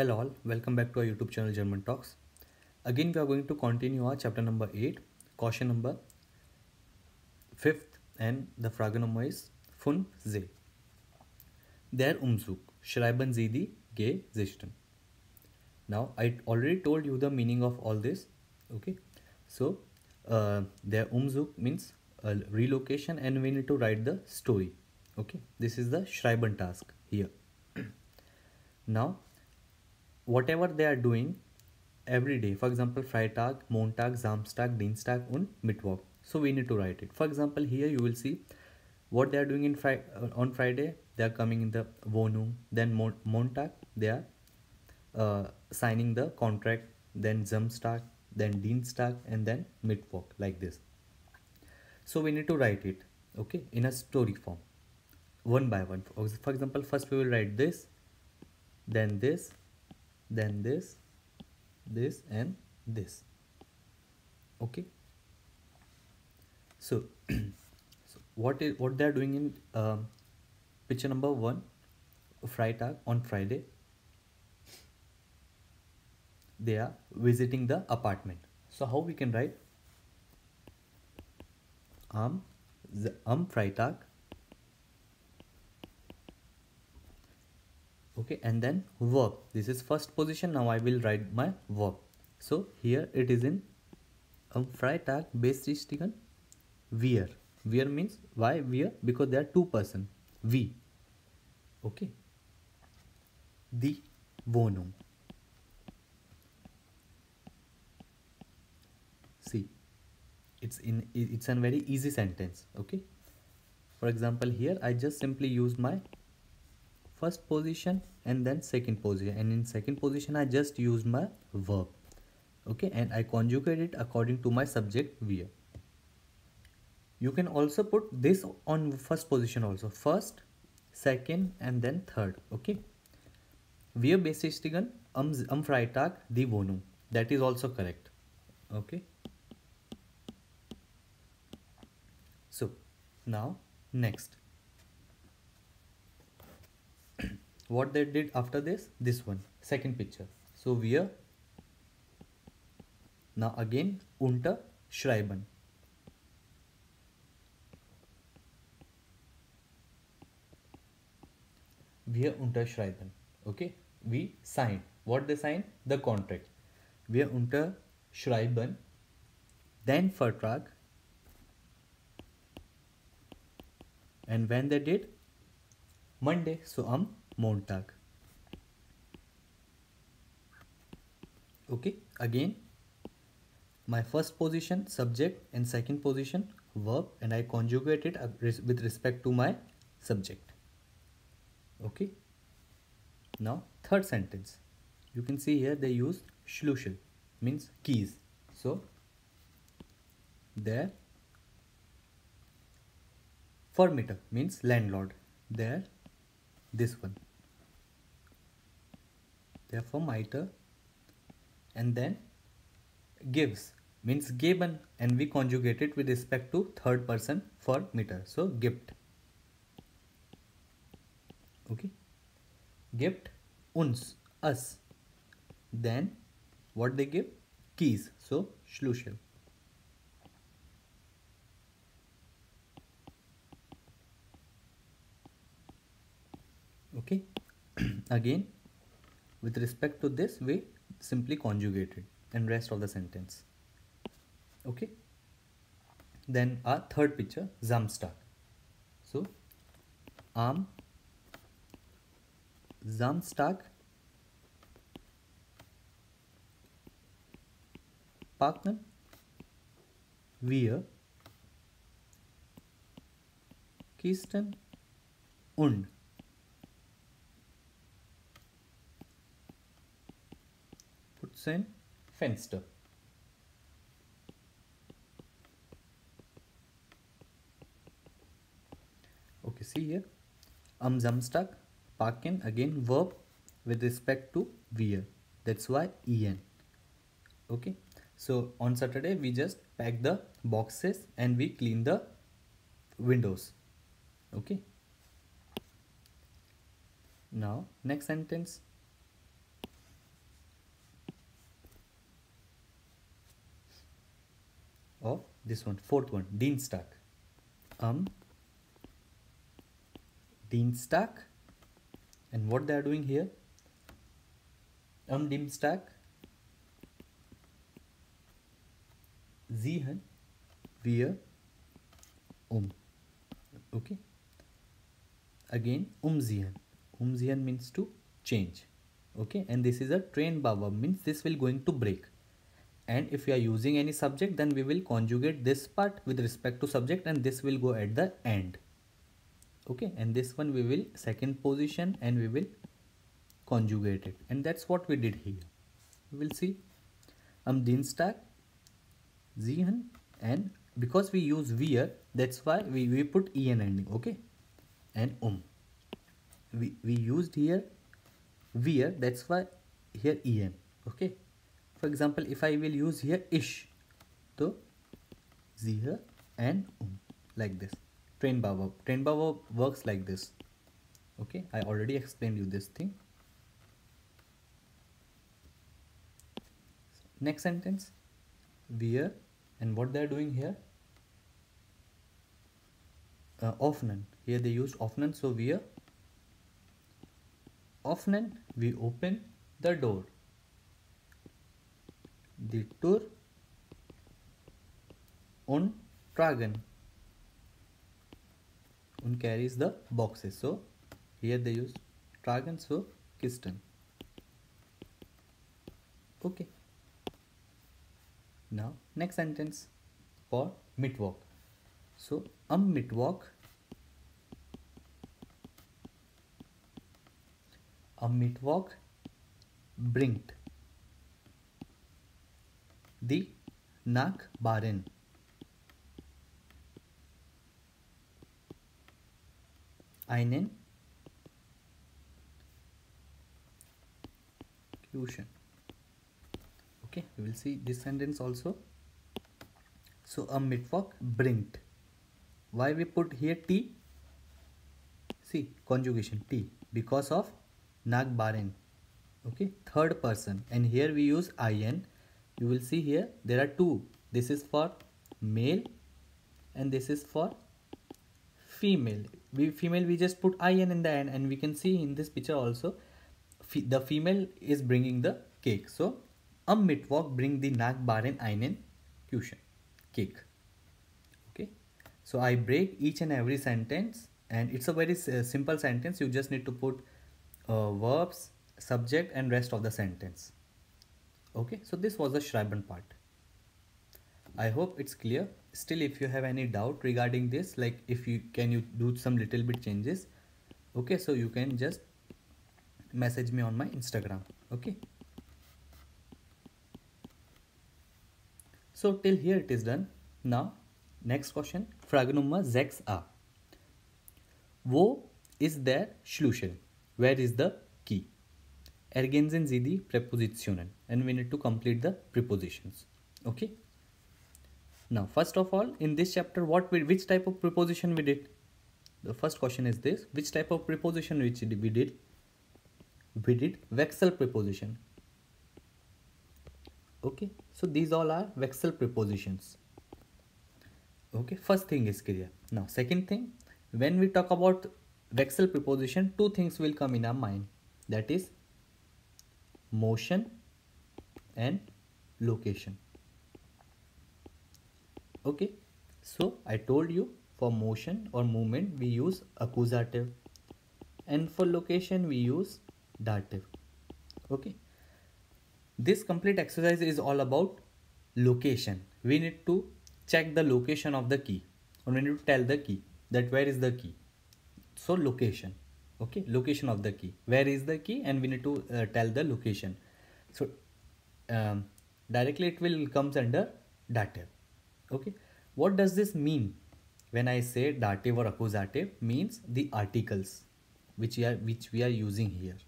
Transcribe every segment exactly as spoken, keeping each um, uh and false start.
Hello all, welcome back to our YouTube channel German Talks. Again we are going to continue our chapter number eight, caution number fifth, and the Fragenomer is von See. Der Umzug, schreiben Sie die Geschichten. Now I already told you the meaning of all this, okay. So uh, der Umzug means uh, relocation, and we need to write the story, okay. This is the schreiben task here. Now whatever they are doing every day, for example, Freitag, Montag, Samstag, Dienstag and Mittwoch. So we need to write it. For example, here you will see what they are doing in fri uh, on Friday. They are coming in the Wohnung, then Mon Montag, they are uh, signing the contract, then Samstag, then Dienstag and then Mittwoch, like this. So we need to write it, okay, in a story form, one by one. For example, first we will write this, then this, then this, this and this, okay. So, so what is what they are doing in uh, picture number one, Freitag, on Friday they are visiting the apartment. So how we can write? Am um, um, Freitag, okay, and then verb. This is first position. Now I will write my verb. So here it is in um, Freitag besichtigen wir. Wir means why wir? Because there are two person. We, okay. The Wohnung. See, it's in it's a very easy sentence, okay. For example, here I just simply use my first position and then second position, and in second position I just used my verb, okay, and I conjugate it according to my subject wir. You can also put this on first position also, first, second and then third, okay. Wir besichtigen am, am Freitag die Wohnung, that is also correct, okay. So now next, what they did after this, this one, second picture. So we are now again unter schreiben, we are unter schreiben, okay, we sign. What they sign? The contract. We are unter schreiben then Vertrag, and when they did Monday, so am um, Montag, okay. Again my first position subject and second position verb, and I conjugate it with respect to my subject, okay. Now third sentence, you can see here they use Schlüssel means keys. So their Vermieter means landlord, there this one, therefore Vermieter, and then gives means geben, and we conjugate it with respect to third person for meter, so gibt, okay, gibt uns, us, then what they give? Keys, so Schlüssel. Okay, again with respect to this we simply conjugate it and rest of the sentence, okay. Then our third picture, Samstag. So am Samstag parken wir Kisten und sein Fenster, okay. See here am Samstag parken, again verb with respect to wir, that's why en, okay. So on Saturday we just pack the boxes and we clean the windows, okay. Now next sentence, of this one, fourth one, Dienstag. Am Dienstag. And what they are doing here? Am Dienstag. Sehen wir um. Okay. Again, umsehen. Umsehen means to change. Okay. And this is a Trennbare verb, means this will going to break. And if you are using any subject, then we will conjugate this part with respect to subject, and this will go at the end. Okay. And this one we will second position and we will conjugate it. And that's what we did here. We will see. Am Dienstag. Sehen, and because we use wir, that's why we, we put en ending, okay, and um. We, we used here wir, that's why here en, okay. For example, if I will use here ich, so sehen and um, like this. Trennbare verb. Trennbare verb works like this, okay. I already explained you this thing. Next sentence. Wir, and what they are doing here? Uh, öffnen. Here they used öffnen, so wir öffnen, we open the door. Die Tür und tragen. Und carries the boxes. So here they use tragen, so kisten. Okay. Now, next sentence for Mittwoch. So, am Mittwoch. Am Mittwoch bringt die Nachbarin. Einen Kuchen. Okay, we will see this sentence also. So, am Mittwoch bringt. Why we put here T? See, conjugation T. Because of Nachbarin. Okay, third person. And here we use I N. You will see here, there are two. This is for male and this is for female. We female, we just put I N in the end. And we can see in this picture also, fe the female is bringing the cake. So, am Mittwoch bring the Nachbarin einen Kuchen, cake. Okay. So I break each and every sentence, and it's a very uh, simple sentence. You just need to put uh, verbs, subject, and rest of the sentence. Okay. So this was the Schreiben part. I hope it's clear. Still, if you have any doubt regarding this, like if you can you do some little bit changes. Okay. So you can just message me on my Instagram. Okay. So till here it is done. Now, next question. Frage number sechs a. Wo ist der Schlüssel? Where is the key? Ergänzen Sie die Präpositionen. And we need to complete the prepositions. Okay. Now, first of all, in this chapter, what we, which type of preposition we did? The first question is this. Which type of preposition which we did? We did Wechsel preposition. Okay, so these all are Wechsel prepositions. Okay, first thing is clear. Now, second thing, when we talk about Wechsel preposition, two things will come in our mind. That is motion and location. Okay, so I told you for motion or movement, we use accusative. And for location, we use dative. Okay. This complete exercise is all about location. We need to check the location of the key, and we need to tell the key that where is the key. So location, okay, location of the key, where is the key, and we need to uh, tell the location. So um, directly it will comes under dative. Okay, what does this mean when I say dative or accusative? Means the articles which we are which we are using here.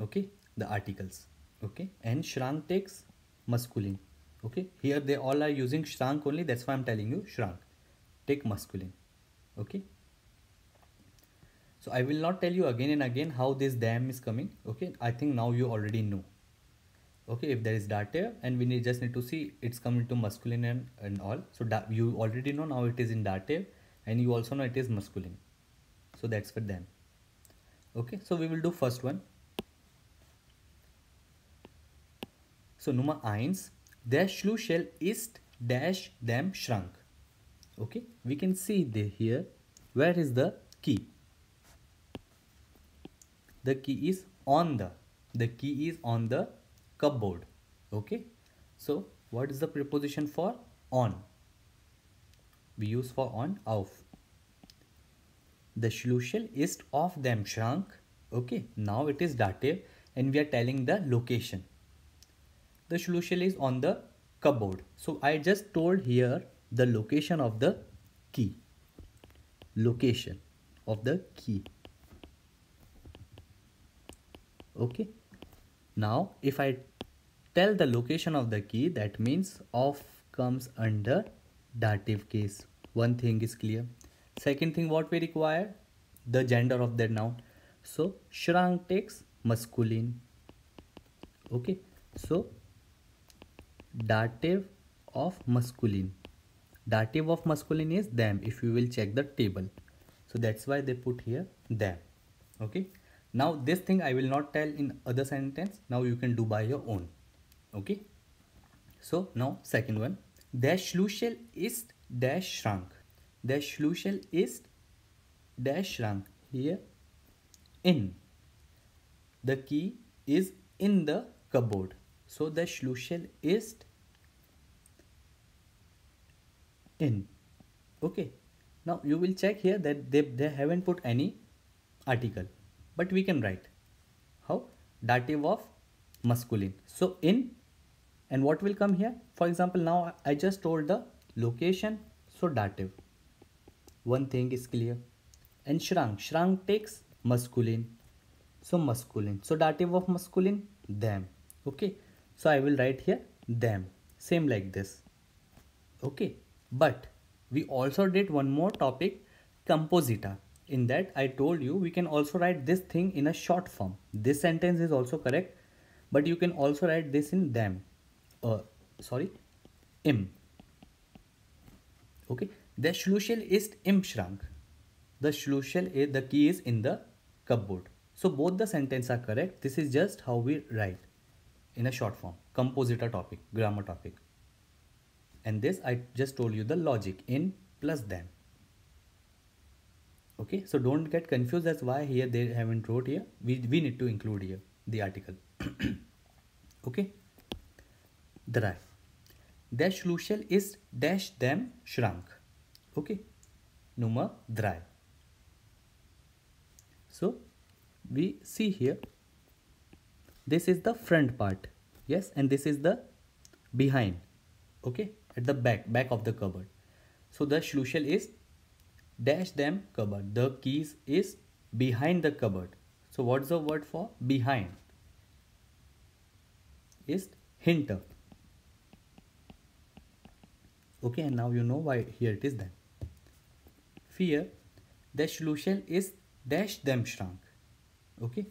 Okay, the articles. Okay, and Schrank takes masculine. Okay, here they all are using Schrank only. That's why I'm telling you Schrank take masculine. Okay, so I will not tell you again and again how this damn is coming. Okay, I think now you already know. Okay, if there is dative, and we need just need to see it's coming to masculine and, and all. So da, you already know now it is in dative, and you also know it is masculine. So that's for them. Okay, so we will do first one. So number eins, der Schlüssel ist dash dem Schrank. Okay, we can see the, here where is the key. The key is on the, the key is on the cupboard. Okay, so what is the preposition for on? We use for on, auf. The Schlüssel ist auf dem Schrank. Okay, now it is dative and we are telling the location. The Schlüssel is on the cupboard. So I just told here the location of the key. Location of the key. Okay. Now if I tell the location of the key, that means off comes under dative case. One thing is clear. Second thing what we require? The gender of the noun. So Schrank takes masculine. Okay. So dative of masculine. Dative of masculine is them if you will check the table. So that's why they put here them. Okay. Now this thing I will not tell in other sentence. Now you can do by your own. Okay. So now second one. Der Schlüssel ist der Schrank. Der Schlüssel ist der Schrank. Here in. The key is in the cupboard. So the Schlüssel ist in. Okay. Now you will check here that they, they haven't put any article. But we can write. How? Dative of masculine. So in, and what will come here? For example, now I just told the location. So dative. One thing is clear. And Schrank. Schrank takes masculine. So masculine. So dative of masculine, them. Okay. So I will write here them. Same like this. Okay. But we also did one more topic, composita. In that I told you we can also write this thing in a short form. This sentence is also correct, but you can also write this in them. Uh, sorry, im. Okay. The Schlüssel ist im Schrank. The Schlüssel, the key is in the cupboard. So both the sentences are correct. This is just how we write in a short form. Compositor topic, grammar topic. And this I just told you the logic, in plus them. Okay, so don't get confused. That's why here they haven't wrote here. We, we need to include here the article. Okay. Drei. Der Schlüssel ist dash dem Schrank. Okay. Nummer drei. So we see here. This is the front part. Yes. And this is the behind. Okay. At the back, back of the cupboard. So the Schlüssel is dash them cupboard. The keys is behind the cupboard. So what's the word for behind? Is hinter. Okay, and now you know why here it is then. Vier. Der Schlüssel ist dash dem Schrank. Okay.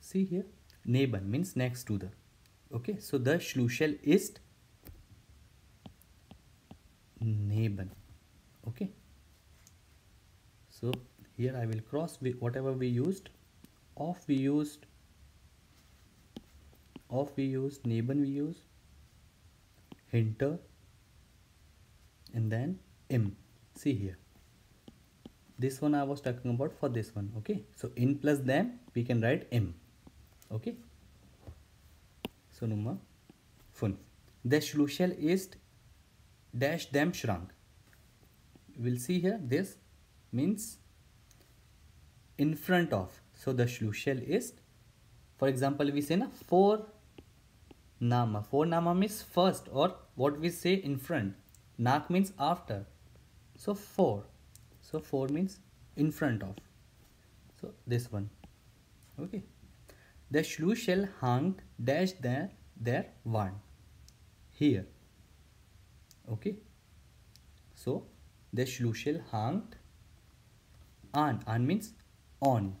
See here. Neben means next to the. Okay, so the Schlüssel ist neben. Okay. So here I will cross whatever we used. Off we used. Off we used. Neben we used. Hinter. And then im. See here. This one I was talking about for this one. Okay. So in plus them we can write im. Okay. So number fünf. Der Schlüssel ist dash dem Schrank. We'll see here this. Means in front of. So the Schlüssel is, for example, we say na Vorname. Vorname means first, or what we say in front. Nach means after. So vor. So vor means in front of. So this one. Okay. The Schlüssel hang dash there, there one. Here. Okay. So the Schlüssel hang. An. An means on.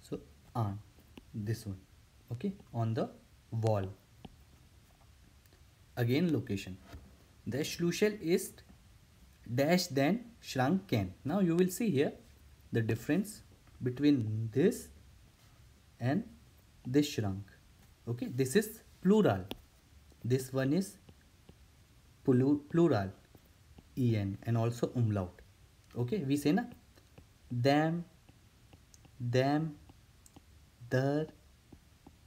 So, an. This one. okay, on the wall. Again location. The Schlüssel ist dash then schranken. Now you will see here the difference between this and this Schrank. Okay, this is plural. This one is plural, en, and also umlaut. Okay, we say na them, them, der,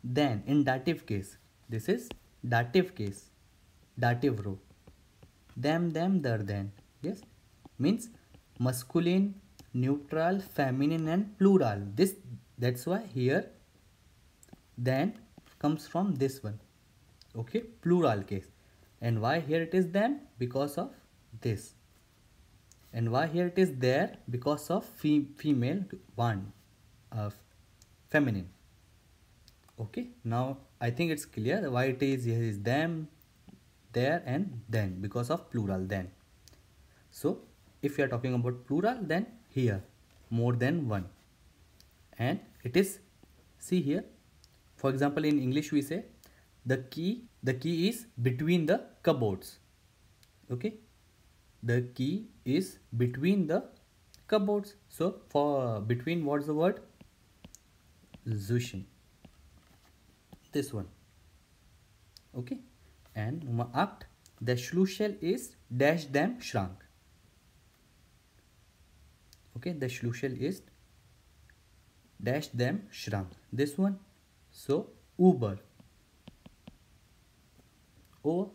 then in dative case. This is dative case, dative row. Them, them, der, then. Yes, means masculine, neutral, feminine, and plural. This, that's why here then comes from this one. Okay, plural case. And why here it is them? Because of this. And why here it is there? Because of fe female one, uh, feminine. Okay, now I think it's clear why it is here is them, there, and then, because of plural then. So if you are talking about plural, then here more than one. And it is, see here, for example, in English we say the key, the key is between the cupboards. Okay, the key is between the cupboards. So for between, what's the word? Zwischen. This one. Okay, and Nummer acht, der Schlüssel ist dash dem Schrank. Okay, the Schlüssel ist dash dem Schrank. This one. So Uber. O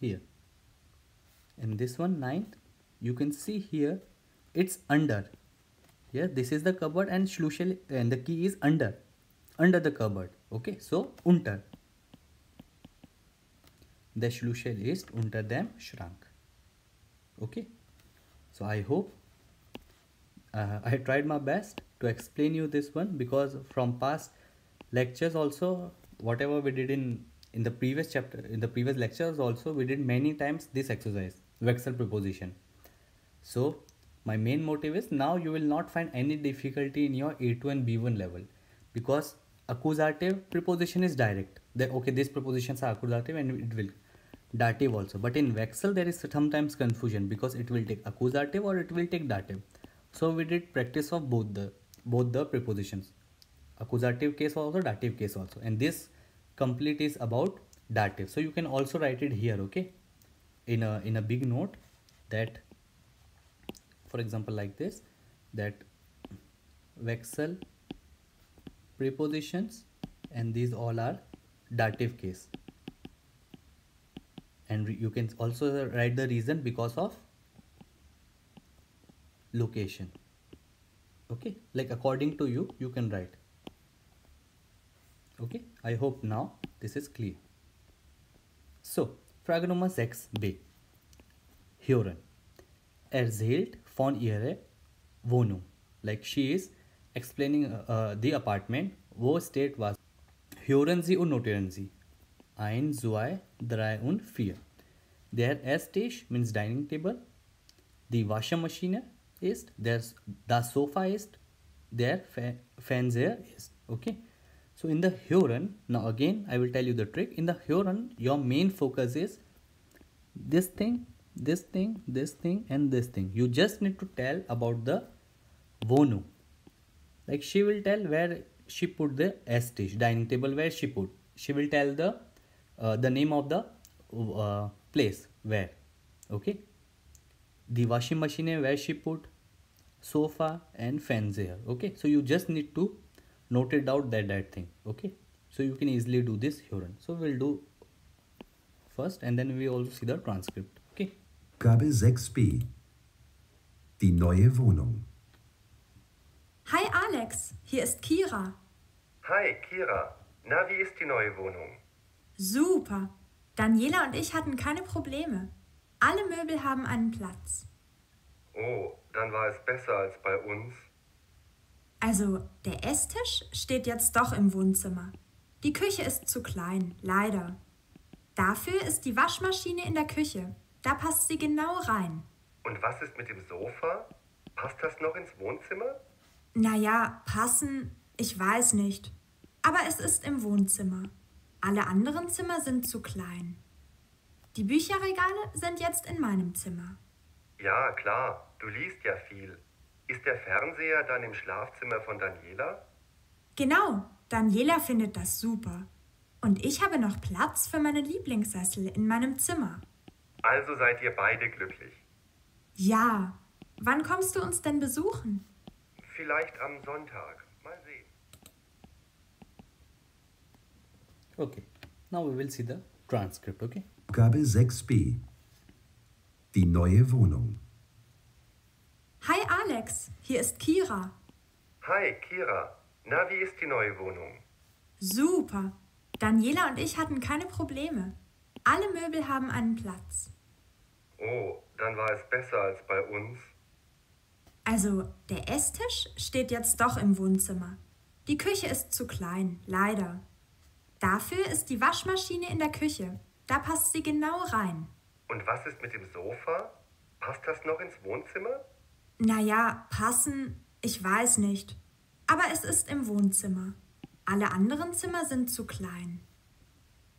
here. And this one, ninth, you can see here it's under. Here, yeah, this is the cupboard and Schlüssel, and the key is under, under the cupboard. Okay, so unter. The Schlüssel ist unter dem Schrank. Okay, so I hope uh, I tried my best to explain you this one, because from past lectures also, whatever we did in in the previous chapter, in the previous lectures also, we did many times this exercise, vexel preposition. So my main motive is now you will not find any difficulty in your A two and B one level, because accusative preposition is direct. They, okay, these prepositions are accusative and it will dative also. But in vexel there is sometimes confusion, because it will take accusative or it will take dative. So we did practice of both the both the prepositions, accusative case also, dative case also. And this complete is about dative. So you can also write it here, okay, in a in a big note, that for example like this, that vexel prepositions and these all are dative case. And you can also write the reason, because of location. Okay, like according to you, you can write. Okay, I hope now this is clear. So, Frage Nummer sechs b. Hören. Erzählt von ihrer Wohnung. Like she is explaining uh, the apartment. Wo steht was? Hören Sie und notieren Sie. eins, zwei, drei und vier. Der Esstisch means dining table. Die Waschmaschine ist. Das Sofa ist. Der Fe Fernseher ist. Okay. So in the hören, now again I will tell you the trick. In the hören, your main focus is this thing, this thing, this thing, and this thing. You just need to tell about the Wohnung. Like she will tell where she put the Esstisch, dining table, where she put. She will tell the uh, the name of the uh, place where. Okay, the washing machine where she put, sofa and Fernseher. Okay, so you just need to noted out that that thing. Okay, so you can easily do this hören. So we'll do first, and then we also see the transcript. Okay. Gabe sechs b. Die neue Wohnung. Hi Alex, hier ist Kira. Hi Kira, na, wie ist die neue Wohnung? Super. Daniela und ich hatten keine Probleme. Alle Möbel haben einen Platz. Oh, dann war es besser als bei uns. Also, der Esstisch steht jetzt doch im Wohnzimmer. Die Küche ist zu klein, leider. Dafür ist die Waschmaschine in der Küche. Da passt sie genau rein. Und was ist mit dem Sofa? Passt das noch ins Wohnzimmer? Naja, passen, ich weiß nicht. aber es ist im Wohnzimmer. Alle anderen Zimmer sind zu klein. Die Bücherregale sind jetzt in meinem Zimmer. Ja, klar, du liest ja viel. Ist der Fernseher dann im Schlafzimmer von Daniela? Genau, Daniela findet das super. Und ich habe noch Platz für meine Lieblingssessel in meinem Zimmer. Also seid ihr beide glücklich? Ja. Wann kommst du uns denn besuchen? Vielleicht am Sonntag. Mal sehen. Okay, now we will see the transcript, okay? Aufgabe sechs b. Die neue Wohnung. Hi Alex, hier ist Kira. Hi Kira. Na, wie ist die neue Wohnung? Super. Daniela und ich hatten keine Probleme. Alle Möbel haben einen Platz. Oh, dann war es besser als bei uns. Also, der Esstisch steht jetzt doch im Wohnzimmer. Die Küche ist zu klein, leider. Dafür ist die Waschmaschine in der Küche. Da passt sie genau rein. Und was ist mit dem Sofa? Passt das noch ins Wohnzimmer? Naja, passen, ich weiß nicht. Aber es ist im Wohnzimmer. Alle anderen Zimmer sind zu klein.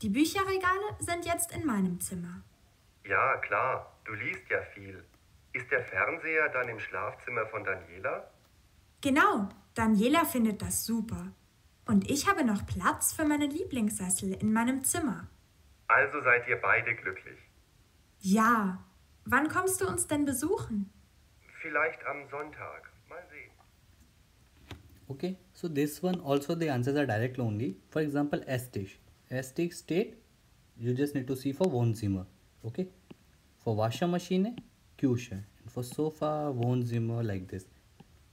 Die Bücherregale sind jetzt in meinem Zimmer. Ja, klar, du liest ja viel. Ist der Fernseher dann im Schlafzimmer von Daniela? Genau, Daniela findet das super. Und ich habe noch Platz für meine Lieblingssessel in meinem Zimmer. Also seid ihr beide glücklich? Ja. Wann kommst du uns denn besuchen? Vielleicht am Sonntag. Mal sehen. Okay, so this one also the answers are direct only. For example, Esstisch. Esstisch state, you just need to see for Wohnzimmer. Okay, for Waschmaschine, Küche. And for sofa, Wohnzimmer, like this.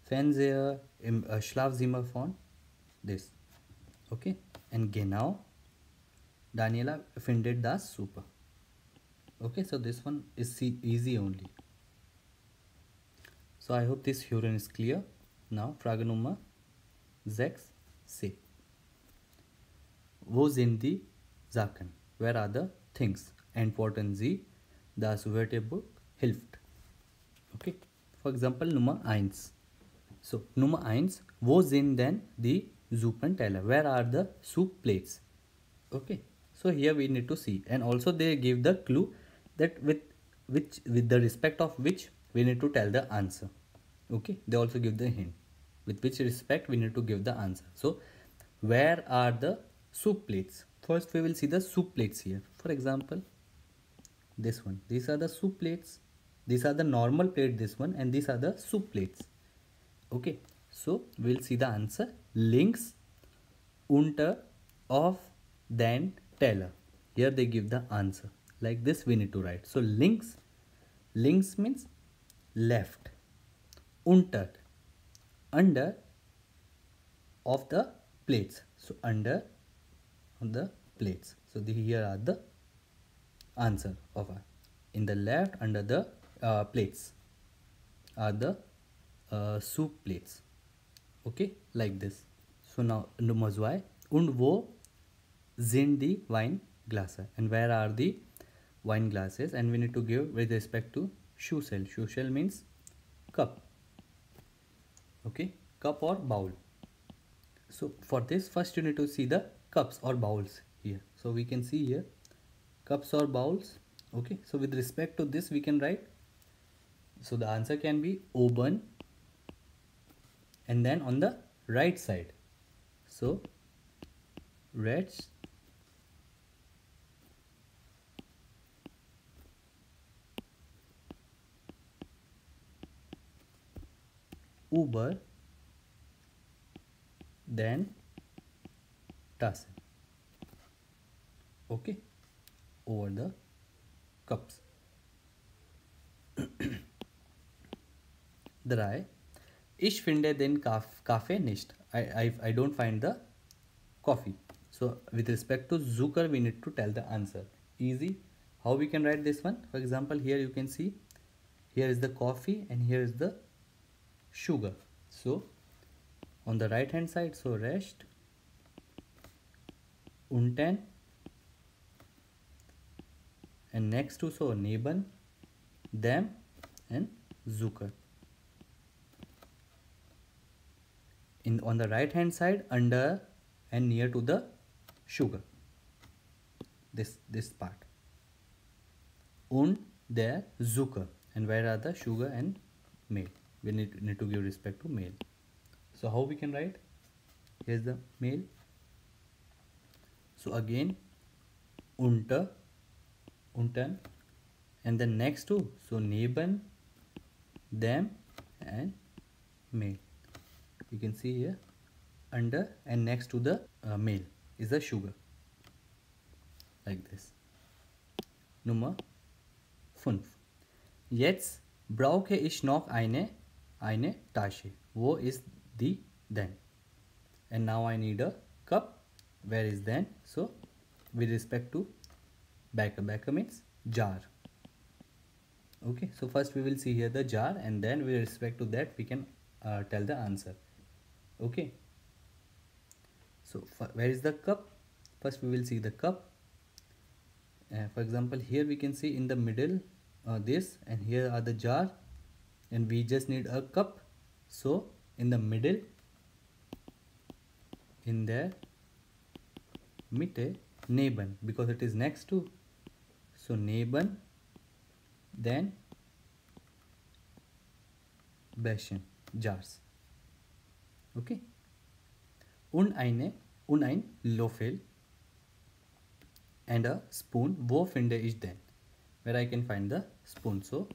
Fernseher, im uh, Schlafzimmer von this. Okay, and genau, Daniela findet das super. Okay, so this one is easy only. So I hope this theorem is clear. Now, Frage Nummer sechs c. Wo sind die Sachen? Where are the things? Important sie, das Wörterbuch hilft. Okay, for example, Nummer eins. So, Nummer eins, wo sind denn die Suppenteller? Where are the soup plates? Okay, so here we need to see, and also they give the clue that with which, with the respect of which we need to tell the answer. Okay, they also give the hint with which respect we need to give the answer. So, where are the soup plates? First, we will see the soup plates here. For example, this one. These are the soup plates. These are the normal plate, this one, and these are the soup plates. Okay, so we'll see the answer. Links unter of then teller. Here they give the answer. Like this we need to write. So, links. Links means left. Unter. Under of the plates. So, under of the plates. So, the, here are the answer of our. In the left, under the uh, plates are the uh, soup plates. Okay, like this. So, now, Nummer zwei. Und wo sind die Weingläser? And where are the wine glasses? And we need to give with respect to Schüssel. Schüssel means cup. Okay, cup or bowl. So, for this, first you need to see the cups or bowls here. So, we can see here cups or bowls. Okay, so with respect to this, we can write. So, the answer can be oben. And then on the right side. So, rechts. Uber, then Tassen. Okay, over the cups. Drei. Ich finde den Kaffee nicht. I, I, I don't find the coffee. So, with respect to Zucker, we need to tell the answer. Easy. How we can write this one? For example, here you can see, here is the coffee and here is the sugar. So, on the right hand side, so rest, unten, and next to, so neben, them, and Zucker. In, on the right hand side, under and near to the sugar, this this part. Und der Zucker, and where are the sugar and meal? We need, need to give respect to meal. So how we can write? Here's the meal. So again, unter, unten, and then next to, so neben, them, and meal. You can see here, under and next to the uh, meal is the sugar, like this. Nummer fünf. Jetzt brauche ich noch eine, eine Tasche. Wo ist die denn? And now I need a cup. Where is then? So with respect to Becher. Becher means jar. Okay, so first we will see here the jar, and then with respect to that we can uh, tell the answer. Okay, so for, where is the cup? First we will see the cup. Uh, for example, here we can see in the middle uh, this, and here are the jar, and we just need a cup. So in the middle, in there, Mitte, neben, because it is next to, so neben, then Becher, jars. Okay. Und eine, und ein Löffel and a spoon. Wo finde ich denn? Where I can find the spoon. So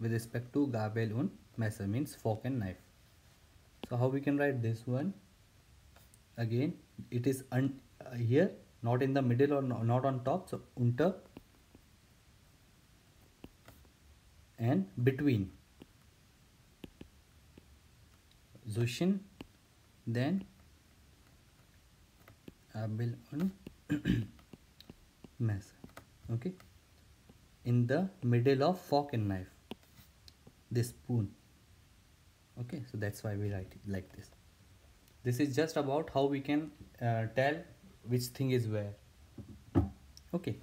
with respect to Gabel und Messer means fork and knife. So how we can write this one? Again, it is un uh, here, not in the middle or no, not on top. So unter and between, zwischen, then Gabel und Messer. Okay, in the middle of fork and knife, this spoon. Okay, so that's why we write it like this. This is just about how we can uh, tell which thing is where. Okay.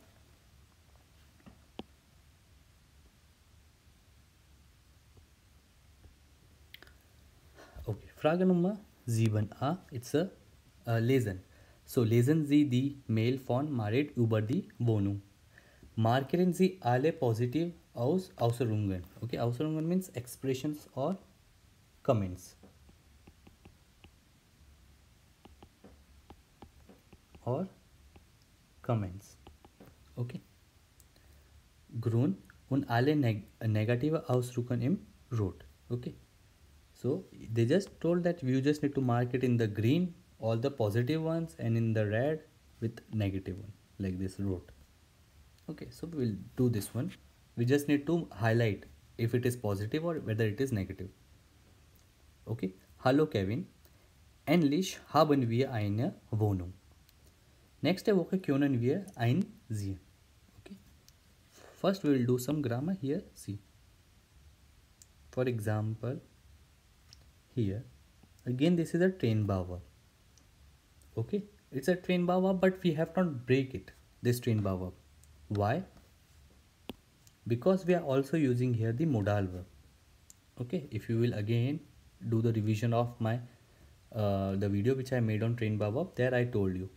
Okay. Frage nummer sieben a. It's a uh, lesen. So lesen Sie die Mail von Marit über die Wohnung. Markieren Sie alle positiv aus Äußerungen. Okay, Äußerungen means expressions or comments. Or comments. Okay. Grün und alle neg negative Ausdrücken im Rot. Okay. So they just told that you just need to mark it in the green, all the positive ones, and in the red with negative one, like this rot. Okay, so we will do this one. We just need to highlight if it is positive or whether it is negative. Okay. Hallo Kevin, endlich haben wir eine Wohnung. Nächste Woche können wir einziehen. Okay. First we will do some grammar here. See. For example, here. Again, this is a Trennbare verb. Okay. It's a Trennbare verb, but we have not break it, this Trennbare verb. Why? Because we are also using here the modal verb. Okay. If you will again do the revision of my uh, the video which I made on Trennbare verb, there I told you.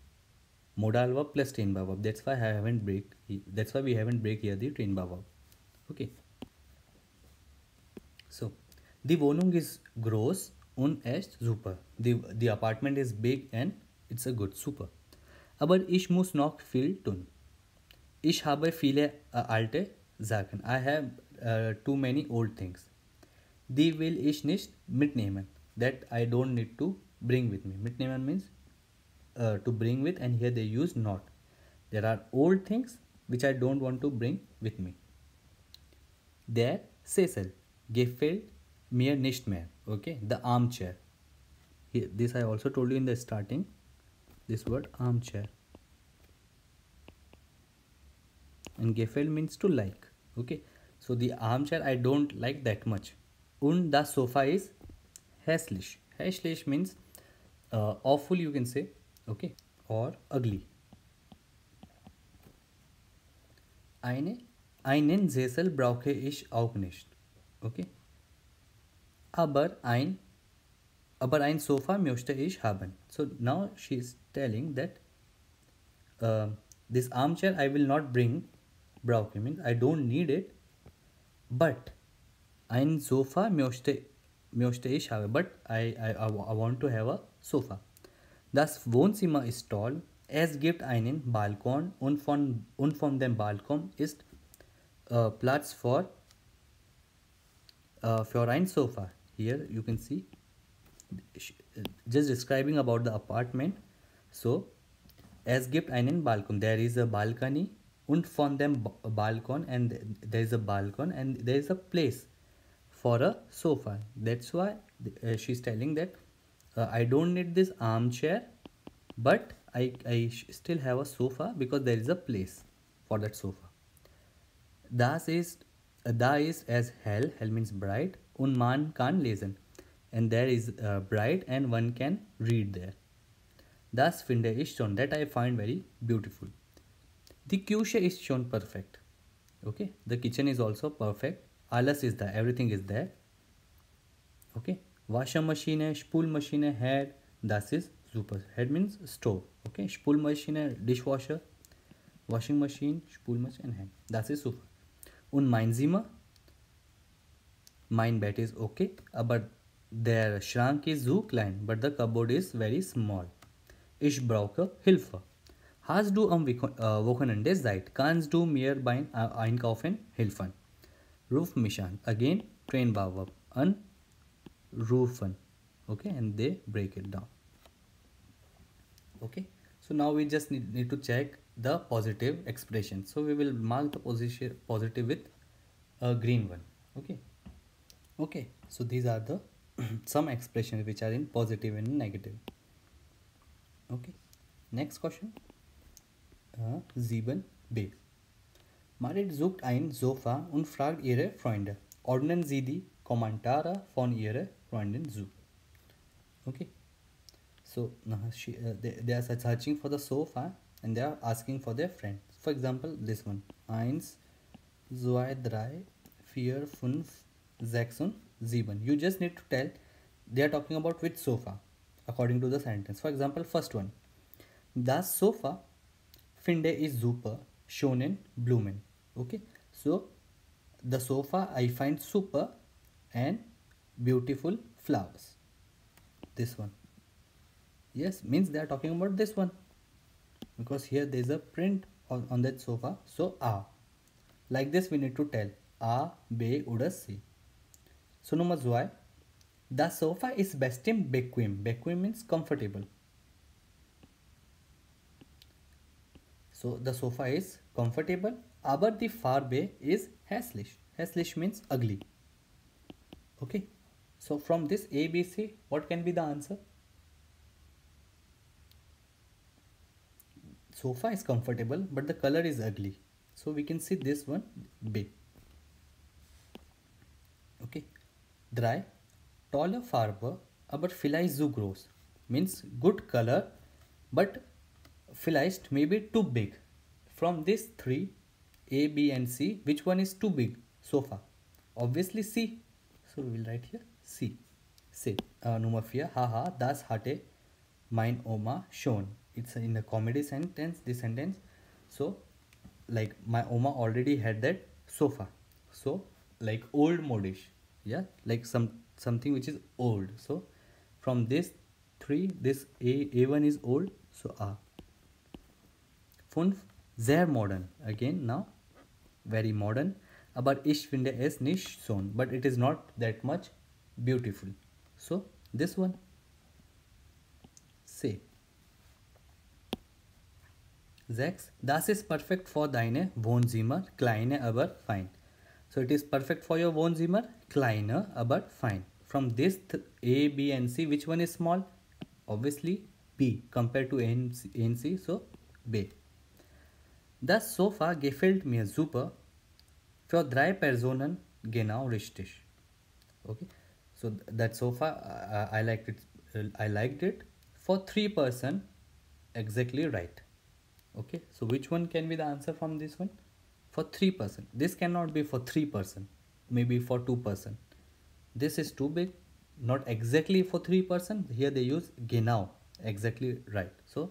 Modal verb plus Trennbare verb. That's why I haven't break. That's why we haven't break here the Trennbare verb. Okay. So, the Wohnung is gross und echt super. The the apartment is big and it's a good, super. Aber ich muss noch viel tun. Ich habe viele uh, alte Sachen. I have uh, too many old things. Die will ich nicht mitnehmen. That I don't need to bring with me. Mitnehmen means Uh, to bring with, and here they use not. There are old things which I don't want to bring with me. Der Sessel gefällt mir nicht mehr. Okay, the armchair. Here, this I also told you in the starting. This word armchair. And gefällt means to like. Okay, so the armchair I don't like that much. Und das Sofa ist hässlich. Hässlich means uh, awful, you can say. Okay, or ugly. Eine, einen Sessel brauche ich auch nicht. Okay, aber ein Aber ein Sofa möchte ich haben. So now she is telling that uh, this armchair I will not bring. Brauche means I don't need it. But ein Sofa möchte, möchte ich haben. But I, I, I want to have a sofa. Das Wohnzimmer ist toll. Es gibt einen Balkon und von, und von dem Balkon ist uh, Platz für, uh, für ein Sofa. Here you can see, just describing about the apartment. So, es gibt einen Balkon. There is a balcony. Und von dem Balkon, and there is a balcon, and there is a place for a sofa. That's why uh, she's telling that uh, I don't need this armchair, but I, I still have a sofa because there is a place for that sofa. Das ist, da ist es hell, hell means bright, und man kann lesen. And there is uh, bright and one can read there. Das finde ich schon, that I find very beautiful. The Küche ist schon perfekt. Okay, the kitchen is also perfect. Alles is there, everything is there. Okay, Waschmaschine, Spülmaschine, Herd, das ist super. Herd means stove. Okay, Spülmaschine, dishwasher, washing machine, Spülmaschine, Herd. Das ist super. Und mein Zimmer, mein Bett is okay, aber der Schrank is so klein, but the cupboard is very small. Ich brauche Hilfe. Hast du am Wochenende Zeit? Kannst du mir beim Einkaufen helfen? Ruf mich an. Again, Trennbare verb. Anrufen. Okay, and they break it down. Okay, so now we just need, need to check the positive expression. So we will mark the position positive with a green one. Okay, okay. So these are the some expressions which are in positive and negative. Okay, next question. sieben b. Marit sucht ein Sofa und fragt ihre Freunde. Ordnen Sie die Kommentare von ihrer Freundin zu. Okay. So, she, uh, they, they are searching for the sofa and they are asking for their friends. For example, this one. eins, zwei, drei, vier, fünf, sechs und sieben. You just need to tell they are talking about which sofa according to the sentence. For example, first one. Das Sofa finde ich super, schön in Blumen. Okay, so the sofa I find super and beautiful flowers. This one. Yes, means they are talking about this one. Because here there is a print on, on that sofa. So A. Like this we need to tell A, B oder C. So number two. The sofa is bestimmt bequem. Bequem means comfortable. So the sofa is comfortable, aber die Farbe is hässlich. Hässlich means ugly. Okay. So from this A, B, C, what can be the answer? Sofa is comfortable, but the color is ugly. So we can see this one B. Okay. Drei. Tolle Farbe, aber vielleicht zu groß. Means good color, but vielleicht maybe too big. From these three, A, B and C, which one is too big? Sofa. Obviously C. So we will write here C. C. Uh, number four. Haha, das hatte mein Oma schon. It's in a comedy sentence, this sentence. So, like my Oma already had that sofa. So, like old modish. Yeah, like some something which is old. So, from this three, this A, A one is old. So, A. fünf. Sehr modern. Again, now, very modern. Aber ich finde es nicht so. But it is not that much beautiful. So, this one. C. sechs. Das ist perfekt für deine Wohnzimmer. Kleine, aber fein. So, it is perfect for your Wohnzimmer. Kleiner, aber fein. From this th A, B and C, which one is small? Obviously, B compared to A and C. A and C, so, B. Das Sofa gefällt mir super. Für drei Personen genau richtig. Okay. So that sofa uh, I liked it. Uh, I liked it for three person. Exactly right. Okay. So which one can be the answer from this one? For three person. This cannot be for three person. Maybe for two person. This is too big. not exactly for three person. Here they use genau, exactly right. So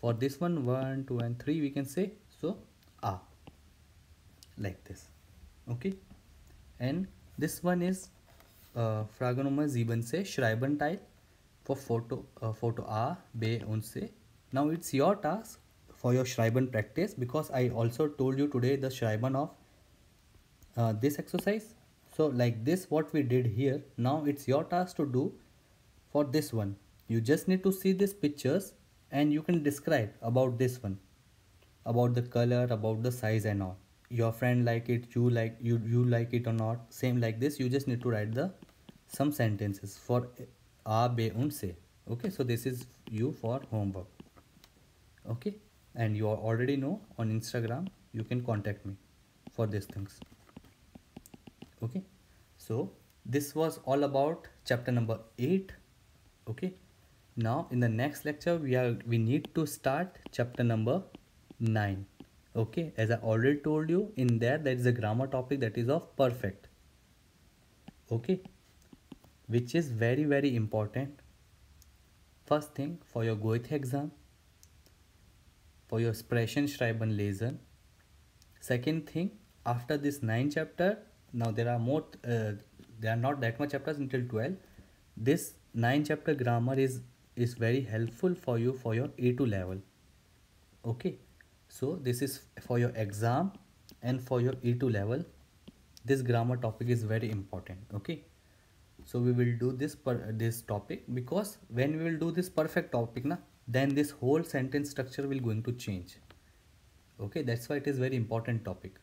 for this one, one, two, and three, we can say so a, like this. Okay, and this one is uh, Fragen nummer sieben se schreiben teil for photo uh, photo a, b, und se. Now it's your task for your schreiben practice, because I also told you today the schreiben of uh, this exercise. So like this, what we did here, now it's your task to do for this one. You just need to see these pictures and you can describe about this one, about the color, about the size and all. Your friend like it, you like you you like it or not, same like this. You just need to write the some sentences for a, b, und se. Okay, so this is you for homework. Okay, and you already know on Instagram you can contact me for these things. Okay, so this was all about chapter number eight. Okay, now in the next lecture we are we need to start chapter number nine. Okay, as I already told you, in there there is a grammar topic that is of perfect. Okay, which is very very important. First thing, for your Goethe exam, for your Sprechen, Schreiben, Lesen. Second thing, after this nine chapter, now there are more uh, there are not that much chapters until twelve. This nine chapter grammar is is very helpful for you for your A two level. Okay, so this is for your exam and for your A two level. This grammar topic is very important. Okay, so we will do this per this topic, because when we will do this perfect topic na, then this whole sentence structure will going to change. Okay, that's why it is very important topic.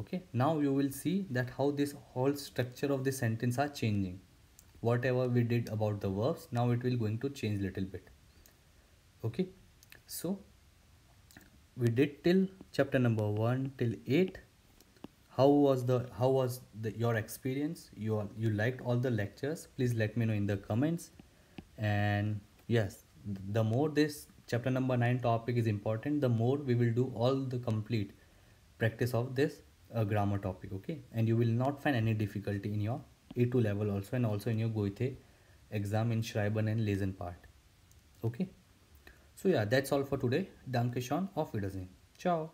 Okay, now you will see that how this whole structure of the sentence are changing. Whatever we did about the verbs, now it will going to change little bit. Okay, so we did till chapter number one till eight. How was the how was the your experience? You all, you liked all the lectures? Please let me know in the comments. And yes, the more this chapter number nine topic is important, the more we will do all the complete practice of this a grammar topic. Okay, and you will not find any difficulty in your A two level also, and also in your Goethe exam in Schreiben and Lesen part. Okay, so yeah, that's all for today. Danke schön, auf Wiedersehen, ciao.